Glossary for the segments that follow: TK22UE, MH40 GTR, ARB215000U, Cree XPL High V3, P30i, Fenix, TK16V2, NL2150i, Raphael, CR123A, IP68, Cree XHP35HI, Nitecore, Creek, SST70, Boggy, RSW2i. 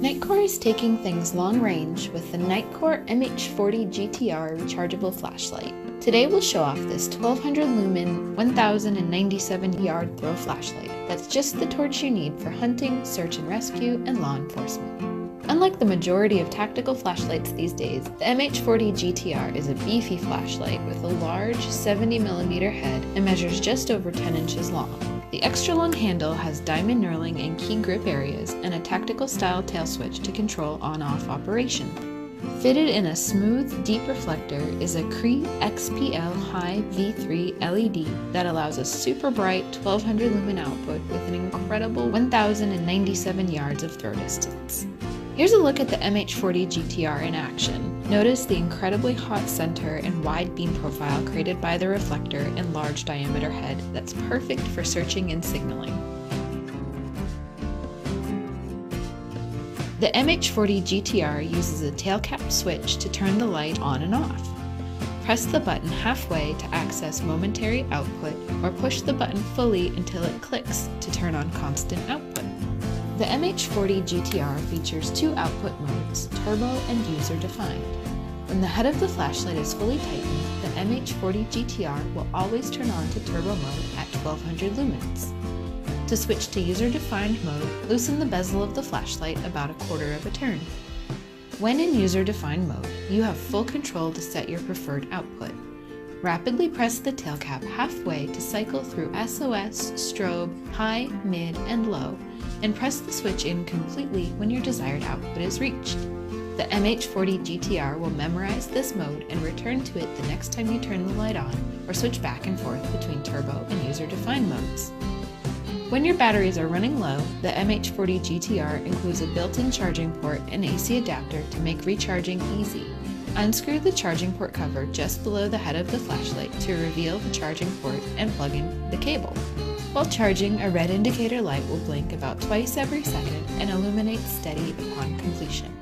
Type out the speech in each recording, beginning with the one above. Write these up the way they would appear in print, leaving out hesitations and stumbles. Nitecore is taking things long range with the Nitecore MH40 GTR rechargeable flashlight. Today we'll show off this 1200 lumen 1097 yard throw flashlight that's just the torch you need for hunting, search and rescue, and law enforcement. Unlike the majority of tactical flashlights these days, the MH40 GTR is a beefy flashlight with a large 70mm head and measures just over 10 inches long. The extra long handle has diamond knurling and key grip areas and a tactical style tail switch to control on-off operation. Fitted in a smooth, deep reflector is a Cree XPL High V3 LED that allows a super bright 1200 lumen output with an incredible 1097 yards of throw distance. Here's a look at the MH40 GTR in action. Notice the incredibly hot center and wide beam profile created by the reflector and large diameter head that's perfect for searching and signaling. The MH40 GTR uses a tailcap switch to turn the light on and off. Press the button halfway to access momentary output, or push the button fully until it clicks to turn on constant output. The MH40 GTR features two output modes, turbo and user-defined. When the head of the flashlight is fully tightened, the MH40 GTR will always turn on to turbo mode at 1200 lumens. To switch to user-defined mode, loosen the bezel of the flashlight about a quarter of a turn. When in user-defined mode, you have full control to set your preferred output. Rapidly press the tailcap halfway to cycle through SOS, strobe, high, mid, and low, and press the switch in completely when your desired output is reached. The MH40 GTR will memorize this mode and return to it the next time you turn the light on or switch back and forth between turbo and user-defined modes. When your batteries are running low, the MH40 GTR includes a built-in charging port and AC adapter to make recharging easy. Unscrew the charging port cover just below the head of the flashlight to reveal the charging port and plug in the cable. While charging, a red indicator light will blink about twice every second and illuminate steady upon completion.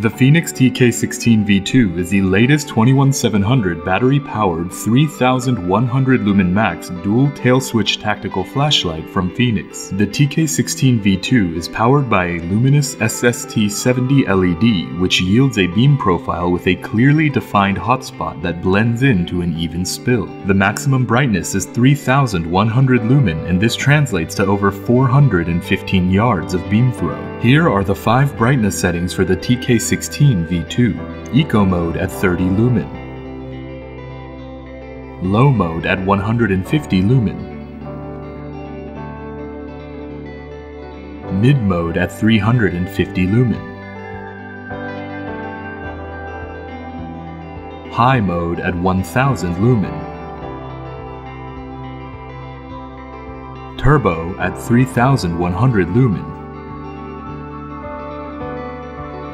The Fenix TK16V2 is the latest 21700 battery-powered 3100 lumen max dual tail switch tactical flashlight from Fenix. The TK16V2 is powered by a luminous SST70 LED, which yields a beam profile with a clearly defined hotspot that blends into an even spill. The maximum brightness is 3100 lumen, and this translates to over 415 yards of beam throw. Here are the 5 brightness settings for the TK16V2. Eco mode at 30 lumen. Low mode at 150 lumen. Mid mode at 350 lumen. High mode at 1000 lumen. Turbo at 3100 lumen.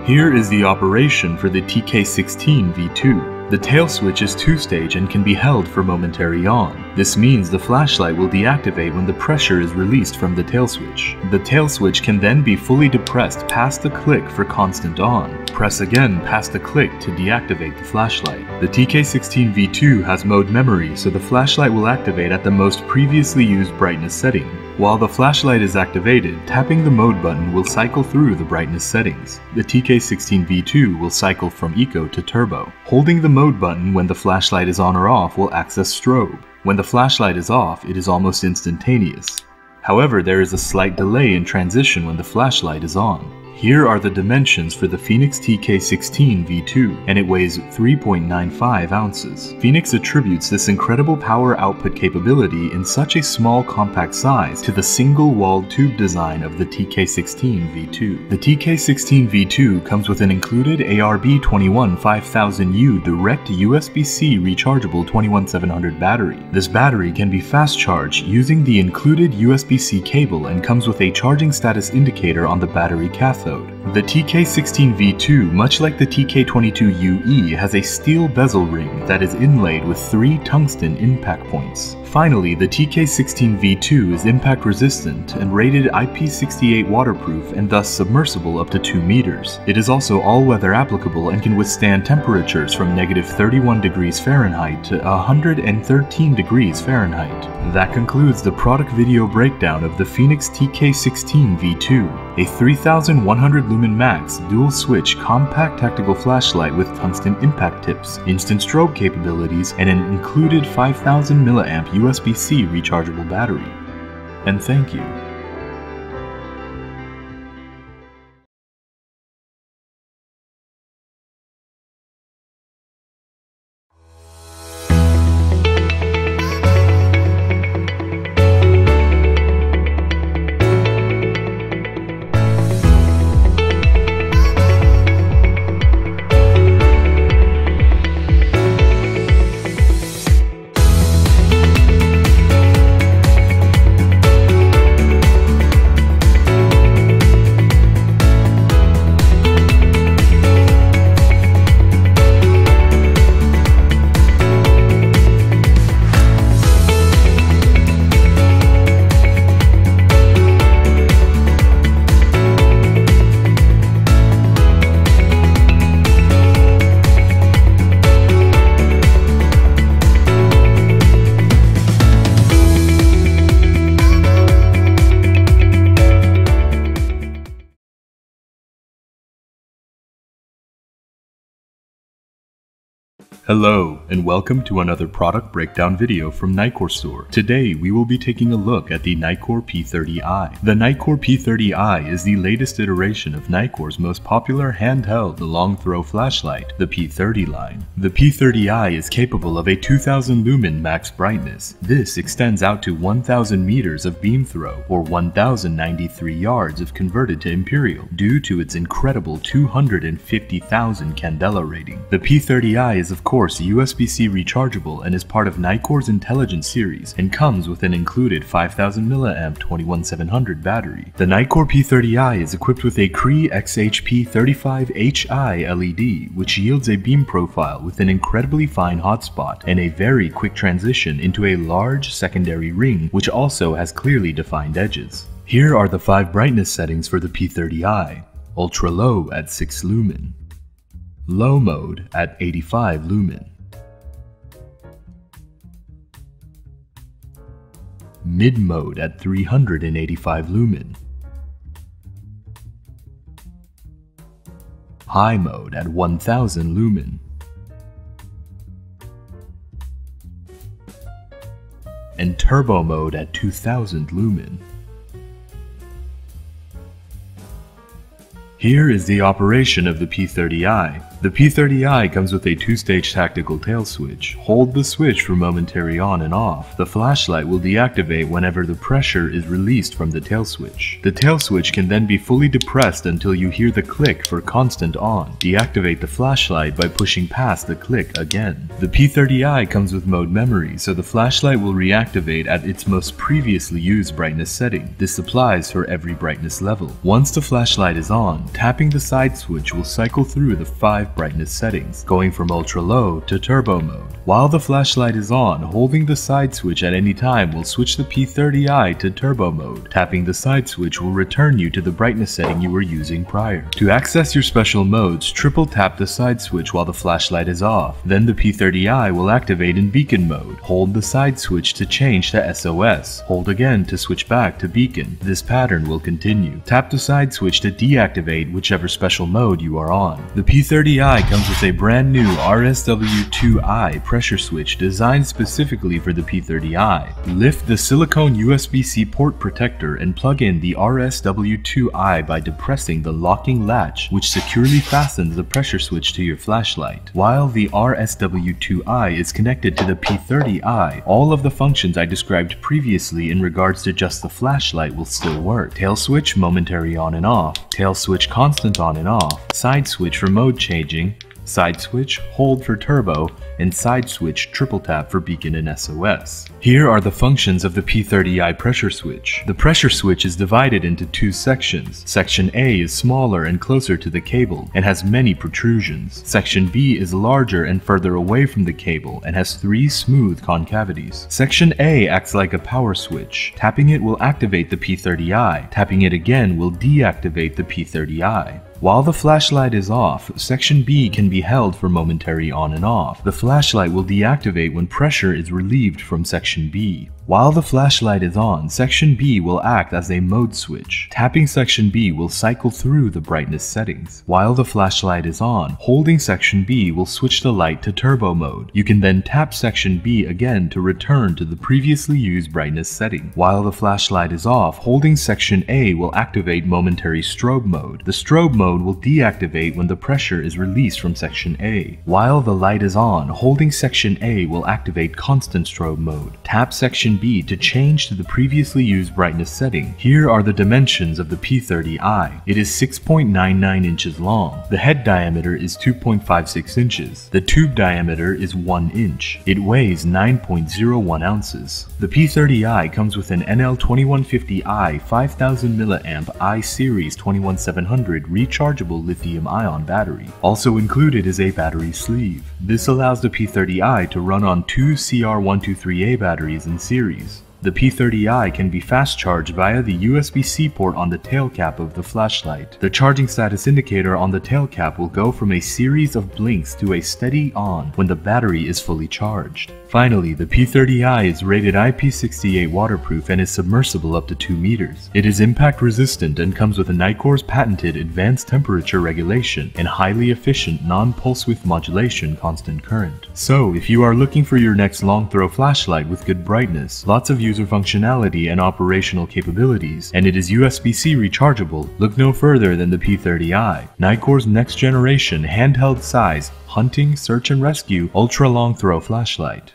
Here is the operation for the TK16V2. The tail switch is two-stage and can be held for momentary on. This means the flashlight will deactivate when the pressure is released from the tail switch. The tail switch can then be fully depressed past the click for constant on. Press again past the click to deactivate the flashlight. The TK16V2 has mode memory, so the flashlight will activate at the most previously used brightness setting. While the flashlight is activated, tapping the mode button will cycle through the brightness settings. The TK16V2 will cycle from Eco to Turbo. Holding the mode button when the flashlight is on or off will access strobe. When the flashlight is off, it is almost instantaneous. However, there is a slight delay in transition when the flashlight is on. Here are the dimensions for the Fenix TK16V2, and it weighs 3.95 ounces. Fenix attributes this incredible power output capability in such a small compact size to the single-walled tube design of the TK16V2. The TK16V2 comes with an included ARB215000U direct USB-C rechargeable 21700 battery. This battery can be fast charged using the included USB-C cable and comes with a charging status indicator on the battery cathode. The TK16V2, much like the TK22UE, has a steel bezel ring that is inlaid with 3 tungsten impact points. Finally, the TK16V2 is impact resistant and rated IP68 waterproof and thus submersible up to 2 meters. It is also all-weather applicable and can withstand temperatures from -31°F to 113°F. That concludes the product video breakdown of the Fenix TK16V2, a 3100 lumen max dual switch compact tactical flashlight with tungsten impact tips, instant strobe capabilities, and an included 5000 mAh USB-C rechargeable battery. And thank you. Hello, and welcome to another product breakdown video from Nitecore Store. Today, we will be taking a look at the Nitecore P30i. The Nitecore P30i is the latest iteration of Nitecore's most popular handheld long-throw flashlight, the P30 line. The P30i is capable of a 2000 lumen max brightness. This extends out to 1000 meters of beam throw, or 1093 yards if converted to imperial, due to its incredible 250,000 candela rating. The P30i is, of course, USB-C rechargeable and is part of Nitecore's Intelligence series and comes with an included 5000 mAh 21700 battery. The Nitecore P30i is equipped with a Cree XHP35HI LED, which yields a beam profile with an incredibly fine hotspot and a very quick transition into a large secondary ring, which also has clearly defined edges. Here are the 5 brightness settings for the P30i. Ultra low at 6 lumen. Low mode at 85 lumen. Mid mode at 385 lumen. High mode at 1000 lumen. And turbo mode at 2000 lumen. Here is the operation of the P30i. The P30i comes with a 2-stage tactical tail switch. Hold the switch for momentary on and off. The flashlight will deactivate whenever the pressure is released from the tail switch. The tail switch can then be fully depressed until you hear the click for constant on. Deactivate the flashlight by pushing past the click again. The P30i comes with mode memory, so the flashlight will reactivate at its most previously used brightness setting. This applies for every brightness level. Once the flashlight is on, tapping the side switch will cycle through the 5 brightness settings, going from ultra low to turbo mode. While the flashlight is on, holding the side switch at any time will switch the P30i to turbo mode. Tapping the side switch will return you to the brightness setting you were using prior. To access your special modes, triple tap the side switch while the flashlight is off. Then the P30i will activate in beacon mode. Hold the side switch to change to SOS. Hold again to switch back to beacon. This pattern will continue. Tap the side switch to deactivate whichever special mode you are on. The P30i comes with a brand new RSW2i pressure switch designed specifically for the P30i. Lift the silicone USB-C port protector and plug in the RSW2i by depressing the locking latch, which securely fastens the pressure switch to your flashlight. While the RSW2i is connected to the P30i, all of the functions I described previously in regards to just the flashlight will still work. Tail switch momentary on and off, tail switch constant on and off, side switch for mode changing, side switch hold for turbo, and side switch triple tap for beacon and SOS. Here are the functions of the P30i pressure switch. The pressure switch is divided into two sections. Section A is smaller and closer to the cable and has many protrusions. Section B is larger and further away from the cable and has three smooth concavities. Section A acts like a power switch. Tapping it will activate the P30i. Tapping it again will deactivate the P30i. While the flashlight is off, Section B can be held for momentary on and off. The flashlight will deactivate when pressure is relieved from Section B. While the flashlight is on, Section B will act as a mode switch. Tapping Section B will cycle through the brightness settings. While the flashlight is on, holding Section B will switch the light to turbo mode. You can then tap Section B again to return to the previously used brightness setting. While the flashlight is off, holding Section A will activate momentary strobe mode. The strobe mode will deactivate when the pressure is released from Section A. While the light is on, holding Section A will activate constant strobe mode. Tap Section B to change to the previously used brightness setting. Here are the dimensions of the P30i. It is 6.99 inches long. The head diameter is 2.56 inches. The tube diameter is 1 inch. It weighs 9.01 ounces. The P30i comes with an NL2150i 5000mAh I-Series 21700 rechargeable lithium-ion battery. Also included is a battery sleeve. This allows the P30i to run on two CR123A batteries in series. The P30i can be fast charged via the USB-C port on the tail cap of the flashlight. The charging status indicator on the tail cap will go from a series of blinks to a steady on when the battery is fully charged. Finally, the P30i is rated IP68 waterproof and is submersible up to 2 meters. It is impact resistant and comes with a Nitecore's patented advanced temperature regulation and highly efficient non-pulse width modulation constant current. So, if you are looking for your next long throw flashlight with good brightness, lots of user functionality and operational capabilities, and it is USB-C rechargeable, look no further than the P30i, Nitecore's next generation handheld size hunting, search and rescue ultra long throw flashlight.